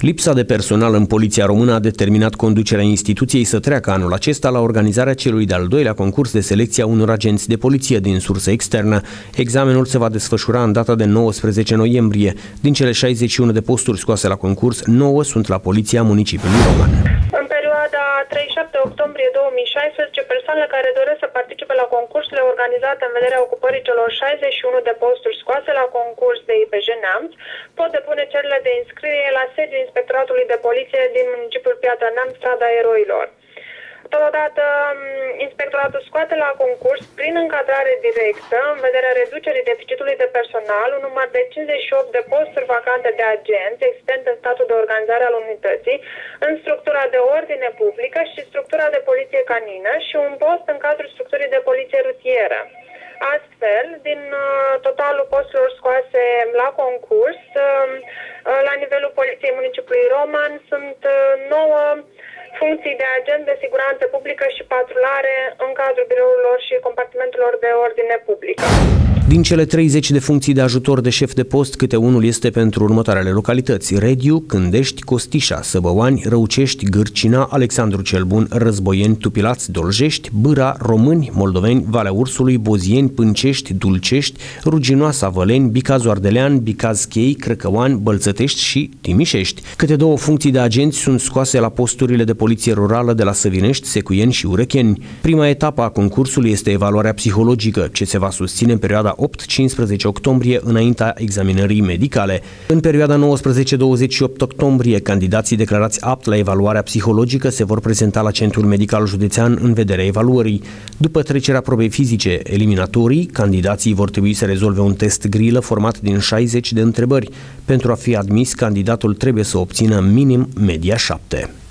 Lipsa de personal în Poliția Română a determinat conducerea instituției să treacă anul acesta la organizarea celui de-al doilea concurs de selecție a unor agenți de poliție din sursă externă. Examenul se va desfășura în data de 19 noiembrie. Din cele 61 de posturi scoase la concurs, 9 sunt la Poliția Municipiului Roman. În perioada 37 octombrie 2016, persoanele care doresc să participe la concursurile organizate în vederea ocupării celor 61 de posturi scoase la concurs de IPJ Neamț pot depune cererile de înscriere la sediul Inspectoratului de Poliție din municipiul Piatra Neamț, strada Eroilor. Totodată, inspectoratul scoate la concurs, prin încadrare directă, în vederea reducerii deficitului de personal, un număr de 58 de posturi vacante de agenți existente în statul de organizare al unității, în structura de ordine publică și structura de poliție canină și un post în cadrul structurii de poliție rutieră. Astfel, din totalul posturilor scoase la concurs, la nivelul Poliției Municipiului Roman sunt 9 funcții de agent de siguranță publică și patrulare în cadrul birourilor și compartimentelor de ordine publică. Din cele 30 de funcții de ajutor de șef de post, câte unul este pentru următoarele localități: Rediu, Cândești, Costișa, Săbăoani, Răucești, Gârcina, Alexandru Cel Bun, Războieni, Tupilați, Doljești, Bâra, Români, Moldoveni, Valea Ursului, Bozieni, Pâncești, Dulcești, Ruginoasa, Văleni, Bicaz-Oardelean, Bicaz Chei, Crăcăoani, Bălțătești și Timișești. Câte 2 funcții de agenți sunt scoase la posturile de poliție rurală de la Săvinești, Secuieni și Urecheni. Prima etapă a concursului este evaluarea psihologică, ce se va susține în perioada 8-15 octombrie, înaintea examinării medicale. În perioada 19-28 octombrie, candidații declarați apt la evaluarea psihologică se vor prezenta la Centrul Medical Județean în vederea evaluării. După trecerea probei fizice eliminatorii, candidații vor trebui să rezolve un test grilă format din 60 de întrebări. Pentru a fi admis, candidatul trebuie să obțină minim media 7.